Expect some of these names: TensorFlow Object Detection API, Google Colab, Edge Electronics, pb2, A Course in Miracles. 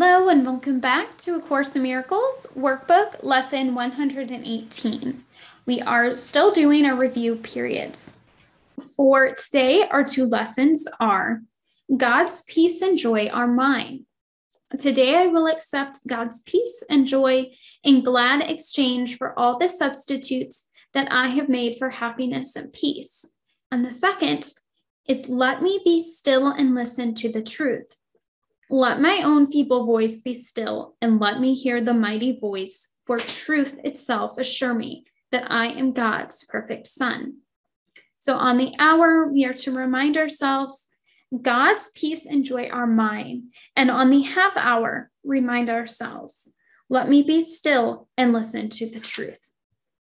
Hello and welcome back to A Course in Miracles, Workbook Lesson 118. We are still doing our review periods. For today, our two lessons are God's peace and joy are mine. Today I will accept God's peace and joy in glad exchange for all the substitutes that I have made for happiness and peace. And the second is let me be still and listen to the truth. Let my own feeble voice be still, and let me hear the mighty voice, for truth itself assure me that I am God's perfect son. So on the hour, we are to remind ourselves, God's peace and joy are mine. And on the half hour, remind ourselves, let me be still and listen to the truth.